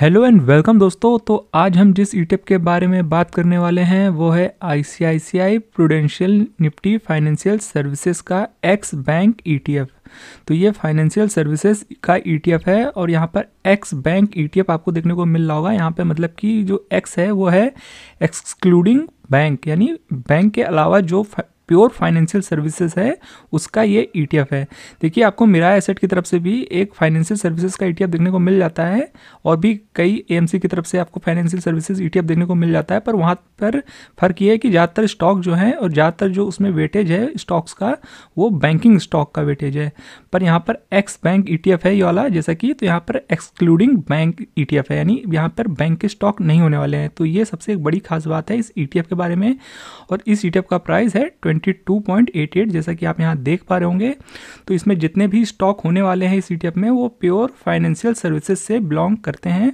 Hello and welcome दोस्तों। तो आज हम जिस ETF के बारे में बात करने वाले हैं वो है ICICI Prudential Nifty financial services का एक्स बैंक ETF। तो ये फाइनेंशियल सर्विसेज का ETF है और यहाँ पर एक्स बैंक ETF आपको देखने को मिल रहा होगा। यहाँ पे मतलब कि जो एक्स है वो है एक्सक्लूडिंग बैंक, यानी बैंक के अलावा जो प्योर फाइनेंशियल सर्विसेज है उसका ये ETF है। देखिए आपको मिरा एसेट की तरफ से भी एक फाइनेंशियल सर्विसेज का ETF देखने को मिल जाता है और भी कई AMC की तरफ से आपको फाइनेंशियल सर्विसेज ETF देखने को मिल जाता है, पर वहाँ पर फर्क ये है कि ज़्यादातर स्टॉक जो हैं और ज़्यादातर जो उसमें वेटेज है स्टॉक्स का वो बैंकिंग स्टॉक का वेटेज है, पर यहाँ पर एक्स बैंक ETF है ये वाला, जैसा कि तो यहाँ पर एक्सक्लूडिंग बैंक ETF है, यानी यहाँ पर बैंक के स्टॉक नहीं होने वाले हैं। तो ये सबसे एक बड़ी खास बात है इस ETF के बारे में। और इस ETF का प्राइस है 22.88, जैसा कि आप यहां देख पा रहे होंगे। तो इसमें जितने भी स्टॉक होने वाले हैं इस ETF में वो प्योर फाइनेंशियल सर्विसेज से बिलोंग करते हैं,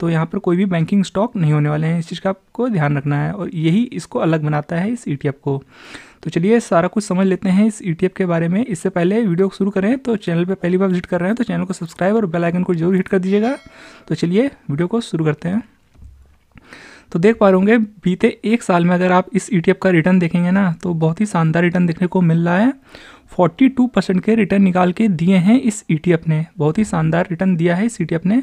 तो यहाँ पर कोई भी बैंकिंग स्टॉक नहीं होने वाले हैं। इस चीज़ का आपको ध्यान रखना है और यही इसको अलग बनाता है इस ETF को। तो चलिए सारा कुछ समझ लेते हैं इस ETF के बारे में। इससे पहले वीडियो को शुरू करें तो चैनल पर पहली बार विजिट कर रहे हैं तो चैनल को सब्सक्राइब और बेल आइकन को जरूर हिट कर दीजिएगा। तो चलिए वीडियो को शुरू करते हैं। तो देख पा रहे होंगे बीते एक साल में अगर आप इस ETF का रिटर्न देखेंगे ना तो बहुत ही शानदार रिटर्न देखने को मिल रहा है। 42% के रिटर्न निकाल के दिए हैं इस ETF ने, बहुत ही शानदार रिटर्न दिया है इस ETF ने।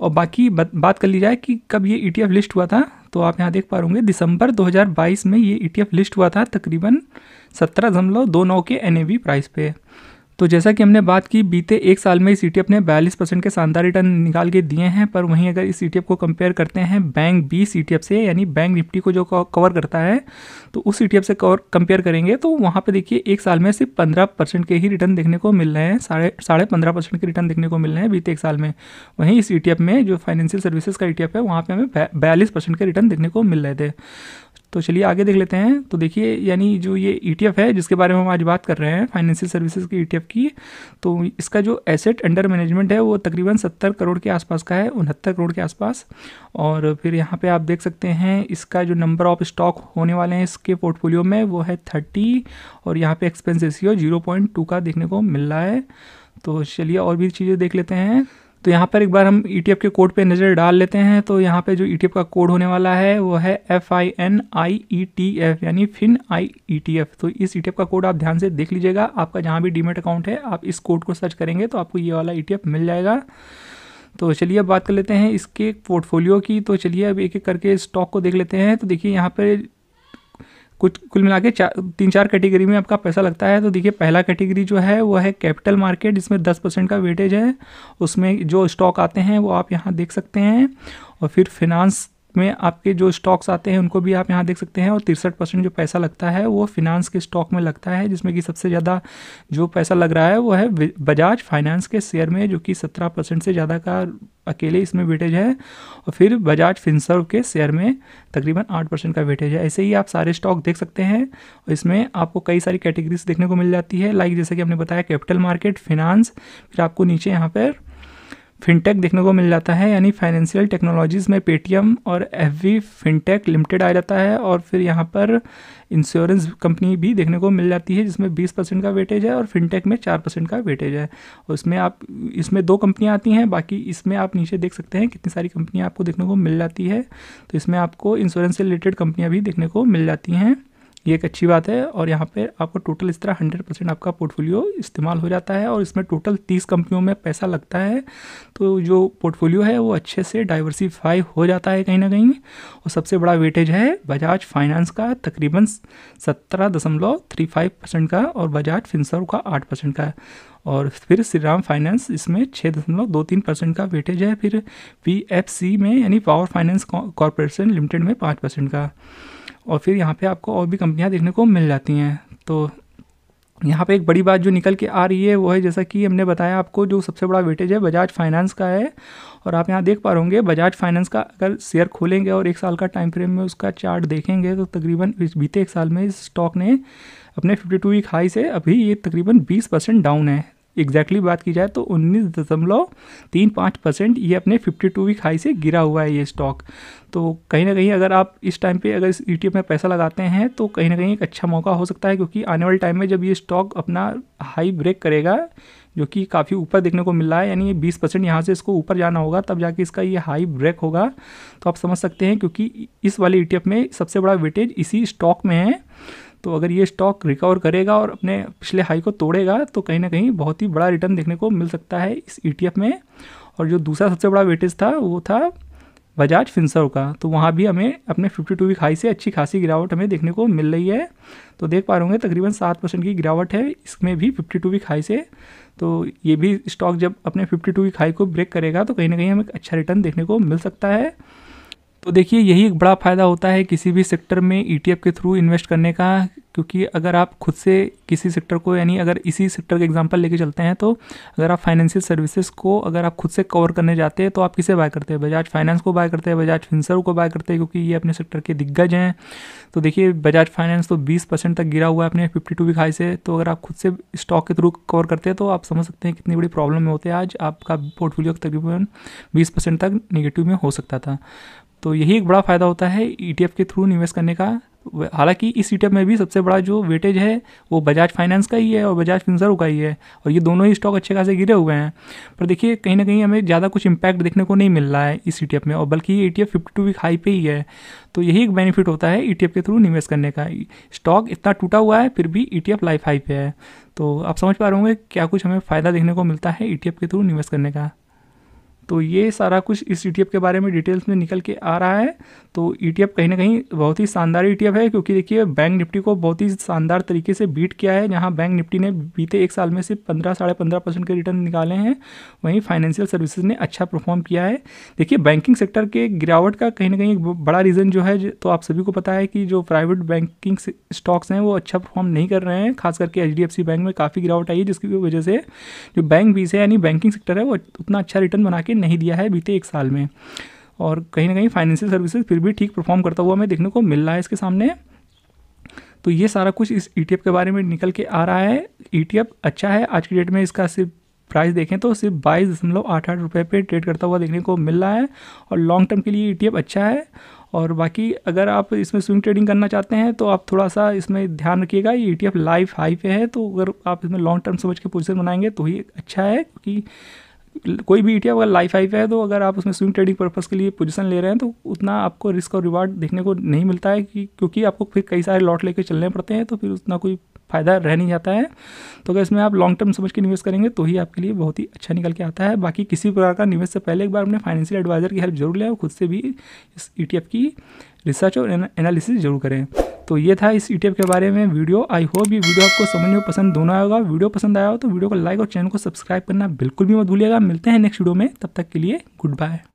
और बाकी बात कर ली जाए कि कब ये ETF लिस्ट हुआ था, तो आप यहाँ देख पा रहे होंगे दिसंबर 2022 में ये ETF लिस्ट हुआ था तकरीबन 17.29 के NAV प्राइस पे। तो जैसा कि हमने बात की बीते एक साल में इस ETF ने 42% के शानदार रिटर्न निकाल के दिए हैं, पर वहीं अगर इस ETF को कंपेयर करते हैं बैंक 20 ETF से, यानी बैंक निफ्टी को जो कवर करता है, तो उस ETF से कंपेयर करेंगे तो वहाँ पे देखिए एक साल में सिर्फ 15% के ही रिटर्न देखने को मिल रहे हैं, साढ़े 15% के रिटर्न देखने को मिल रहे हैं बीते एक साल में। वहीं इस ETF में जो फाइनेंशियल सर्विसेज का ETF है वहाँ पर हमें 42% के रिटर्न देखने को मिल रहे थे। तो चलिए आगे देख लेते हैं। तो देखिए यानी जो ये ETF है जिसके बारे में हम आज बात कर रहे हैं फाइनेंशियल सर्विसेज की ETF की, तो इसका जो एसेट अंडर मैनेजमेंट है वो तकरीबन 70 करोड़ के आसपास का है, 69 करोड़ के आसपास। और फिर यहाँ पे आप देख सकते हैं इसका जो नंबर ऑफ स्टॉक होने वाले हैं इसके पोर्टफोलियो में वो है 30 और यहाँ पर एक्सपेंस रेशियो 0.2 का देखने को मिल रहा है। तो चलिए और भी चीज़ें देख लेते हैं। तो यहाँ पर एक बार हम ETF के कोड पे नज़र डाल लेते हैं। तो यहाँ पे जो ETF का कोड होने वाला है वो है FINIETF, यानी FINIETF। तो इस ETF का कोड आप ध्यान से देख लीजिएगा। आपका जहाँ भी डीमेट अकाउंट है आप इस कोड को सर्च करेंगे तो आपको ये वाला ETF मिल जाएगा। तो चलिए अब बात कर लेते हैं इसके पोर्टफोलियो की। तो चलिए अब एक एक करके स्टॉक को देख लेते हैं। तो देखिए यहाँ पर कुछ कुल मिला के 3-4 कैटेगरी में आपका पैसा लगता है। तो देखिए पहला कैटेगरी जो है वो है कैपिटल मार्केट, जिसमें 10% का वेटेज है, उसमें जो स्टॉक आते हैं वो आप यहाँ देख सकते हैं। और फिर फिनांस में आपके जो स्टॉक्स आते हैं उनको भी आप यहाँ देख सकते हैं। और 63% जो पैसा लगता है वो फिनांस के स्टॉक में लगता है, जिसमें कि सबसे ज़्यादा जो पैसा लग रहा है वो है बजाज फाइनेंस के शेयर में, जो कि 17% से ज़्यादा का अकेले इसमें वेटेज है। और फिर बजाज फिनसर्व के शेयर में तकरीबन 8% का वेटेज है। ऐसे ही आप सारे स्टॉक देख सकते हैं और इसमें आपको कई सारी कैटेगरीज देखने को मिल जाती है, लाइक जैसे कि हमने बताया कैपिटल मार्केट, फिनांस, फिर आपको नीचे यहाँ पर फिनटेक देखने को मिल जाता है, यानी फाइनेंशियल टेक्नोलॉजीज़ में पेटीएम और FV फिनटेक लिमिटेड आ जाता है। और फिर यहाँ पर इंश्योरेंस कंपनी भी देखने को मिल जाती है, जिसमें 20% का वेटेज है और फिनटेक में 4% का वेटेज है। और इसमें आप इसमें 2 कंपनियाँ आती हैं, बाकी इसमें आप नीचे देख सकते हैं कितनी सारी कंपनियाँ आपको देखने को मिल जाती है। तो इसमें आपको इंश्योरेंस से रिलेटेड कंपनियाँ भी देखने को मिल जाती हैं, ये एक अच्छी बात है। और यहाँ पर आपको टोटल इस तरह 100% आपका पोर्टफोलियो इस्तेमाल हो जाता है और इसमें टोटल 30 कंपनियों में पैसा लगता है। तो जो पोर्टफोलियो है वो अच्छे से डाइवर्सिफाई हो जाता है कहीं ना कहीं। और सबसे बड़ा वेटेज है बजाज फाइनेंस का, तकरीबन 17.35% का, और बजाज फिनसर्व का 8% का। और फिर श्रीराम फाइनेंस इसमें 6.23% का वेटेज है। फिर PFC में, यानी पावर फाइनेंस कॉरपोरेशन लिमिटेड में 5% का। और फिर यहाँ पे आपको और भी कंपनियाँ देखने को मिल जाती हैं। तो यहाँ पे एक बड़ी बात जो निकल के आ रही है वो है, जैसा कि हमने बताया आपको, जो सबसे बड़ा वेटेज है बजाज फाइनेंस का है। और आप यहाँ देख पा रहे होंगे बजाज फाइनेंस का अगर शेयर खोलेंगे और एक साल का टाइम फ्रेम में उसका चार्ट देखेंगे तो तकरीबन बीते एक साल में इस स्टॉक ने अपने 52 वीक हाई से अभी ये तकरीबन 20% डाउन है। एग्जैक्टली बात की जाए तो 19.35% ये अपने 52 वीक हाई से गिरा हुआ है ये स्टॉक। तो कहीं ना कहीं अगर आप इस टाइम पे अगर इस ETF में पैसा लगाते हैं तो कहीं ना कहीं एक अच्छा मौका हो सकता है, क्योंकि आने वाले टाइम में जब ये स्टॉक अपना हाई ब्रेक करेगा जो कि काफ़ी ऊपर देखने को मिल रहा है, यानी ये 20% यहाँ से इसको ऊपर जाना होगा तब जाके इसका ये हाई ब्रेक होगा। तो आप समझ सकते हैं क्योंकि इस वाले ETF में सबसे बड़ा वेटेज इसी स्टॉक में है। तो अगर ये स्टॉक रिकवर करेगा और अपने पिछले हाई को तोड़ेगा तो कहीं ना कहीं बहुत ही बड़ा रिटर्न देखने को मिल सकता है इस ETF में। और जो दूसरा सबसे बड़ा वेटेज था वो था बजाज फिनसर्व का, तो वहाँ भी हमें अपने 52 वीक हाई से अच्छी खासी गिरावट हमें देखने को मिल रही है। तो देख पा रहे होंगे तकरीबन 7% की गिरावट है इसमें भी 52 वीक हाई से। तो ये भी स्टॉक जब अपने 52 वीक हाई को ब्रेक करेगा तो कहीं ना कहीं हमें अच्छा रिटर्न देखने को मिल सकता है। तो देखिए यही एक बड़ा फ़ायदा होता है किसी भी सेक्टर में ETF के थ्रू इन्वेस्ट करने का, क्योंकि अगर आप खुद से किसी सेक्टर को, यानी अगर इसी सेक्टर के एग्जांपल लेके चलते हैं तो अगर आप फाइनेंशियल सर्विसेज को अगर आप खुद से कवर करने जाते हैं तो आप किसे बाय करते हैं? बजाज फाइनेंस को बाय करते हैं, बजाज फिनसर्व को बाय करते हैं, क्योंकि ये अपने सेक्टर के दिग्गज हैं। तो देखिए बजाज फाइनेंस तो 20% तक गिरा हुआ है अपने 52 वीक हाई से। तो अगर आप खुद से स्टॉक के थ्रू कवर करते हैं तो आप समझ सकते हैं कितनी बड़ी प्रॉब्लम में होते हैं, आज आपका पोर्टफोलियो तकरीबन 20% तक निगेटिव में हो सकता था। तो यही एक बड़ा फ़ायदा होता है ETF के थ्रू निवेश करने का। हालांकि इस ETF में भी सबसे बड़ा जो वेटेज है वो बजाज फाइनेंस का ही है और बजाज फिनसर्व का ही है, और ये दोनों ही स्टॉक अच्छे खासे गिरे हुए हैं। पर देखिए कहीं ना कहीं हमें ज़्यादा कुछ इम्पैक्ट देखने को नहीं मिल रहा है इस ETF में, और बल्कि ये ETF 52 वीक हाई पे ही है। तो यही एक बेनिफिट होता है ETF के थ्रू निवेश करने का, स्टॉक इतना टूटा हुआ है फिर भी ETF लाइफ हाई पे है। तो आप समझ पा रहे होंगे क्या कुछ हमें फ़ायदा देखने को मिलता है ETF के थ्रू निवेश करने का। तो ये सारा कुछ इस ETF के बारे में डिटेल्स में निकल के आ रहा है। तो ETF कहीं ना कहीं बहुत ही शानदार ETF है, क्योंकि देखिए बैंक निफ्टी को बहुत ही शानदार तरीके से बीट किया है। जहां बैंक निफ्टी ने बीते एक साल में सिर्फ 15-15.5% के रिटर्न निकाले हैं, वहीं फाइनेंशियल सर्विसेज ने अच्छा परफॉर्म किया है। देखिए बैंकिंग सेक्टर के गिरावट का कहीं ना कहीं एक बड़ा रीज़न जो है, तो आप सभी को पता है कि जो प्राइवेट बैंकिंग स्टॉक्स हैं वो अच्छा परफॉर्म नहीं कर रहे हैं। खास करके HDFC बैंक में काफ़ी गिरावट आई है, जिसकी वजह से जो बैंक बीज है यानी बैंकिंग सेक्टर है वो उतना अच्छा रिटर्न बना के नहीं दिया है बीते एक साल में। और कहीं ना कहीं फाइनेंशियल सर्विसेज फिर भी ठीक परफॉर्म करता हुआ हमें देखने को मिल रहा है इसके सामने। तो ये सारा कुछ इस ETF के बारे में निकल के आ रहा है। ETF अच्छा है आज की डेट में, इसका सिर्फ प्राइस देखें तो सिर्फ 22.88 रुपये पर ट्रेड करता हुआ देखने को मिल रहा है, और लॉन्ग टर्म के लिए ETF अच्छा है। और बाकी अगर आप इसमें स्विंग ट्रेडिंग करना चाहते हैं तो आप थोड़ा सा इसमें ध्यान रखिएगा, ये ETF लाइफ हाई पे है। तो अगर आप इसमें लॉन्ग टर्म समझ के पोजिशन बनाएंगे तो ही अच्छा है, क्योंकि कोई भी ETF अगर लाइफ हाई पे है तो अगर आप उसमें स्विंग ट्रेडिंग पर्पज़ के लिए पोजीशन ले रहे हैं तो उतना आपको रिस्क और रिवार्ड देखने को नहीं मिलता है, क्योंकि आपको फिर कई सारे लॉट लेके चलने पड़ते हैं तो फिर उतना कोई फ़ायदा रह नहीं जाता है। तो अगर इसमें आप लॉन्ग टर्म समझ के निवेश करेंगे तो ही आपके लिए बहुत ही अच्छा निकल के आता है। बाकी किसी प्रकार का निवेश से पहले एक बार अपने फाइनेंशियल एडवाइज़र की हेल्प जरूर लें और खुद से भी इस ETF की रिसर्च और एनालिसिस जरूर करें। तो ये था इस ETF के बारे में वीडियो। आई होप ये वीडियो आपको समझने में पसंद दोनों आया होगा। वीडियो पसंद आया हो तो वीडियो को लाइक और चैनल को सब्सक्राइब करना बिल्कुल भी मत भूलिएगा। मिलते हैं नेक्स्ट वीडियो में, तब तक के लिए गुड बाय।